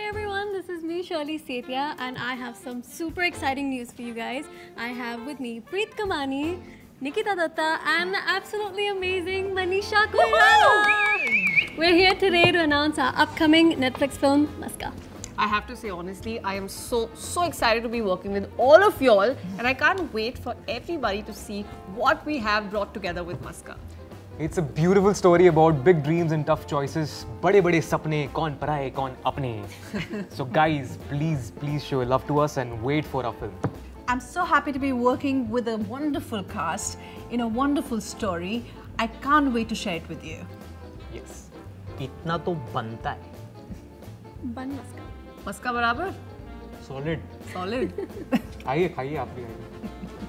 Hey everyone, this is me Shirley Setia and I have some super exciting news for you guys. I have with me Preet Kamani, Nikita Dutta and absolutely amazing Manisha Koirala. We're here today to announce our upcoming Netflix film, Maska. I have to say honestly, I am so excited to be working with all of y'all and I can't wait for everybody to see what we have brought together with Maska. It's a beautiful story about big dreams and tough choices. Bade sapne kaun par hai kaun apne. So guys, please show love to us and wait for our film. I'm so happy to be working with a wonderful cast in a wonderful story. I can't wait to share it with you. Yes. Itna to banta hai. Ban Maska. Maska barabar. Solid. Solid. Aaiye, aaiye aap bhi aaiye.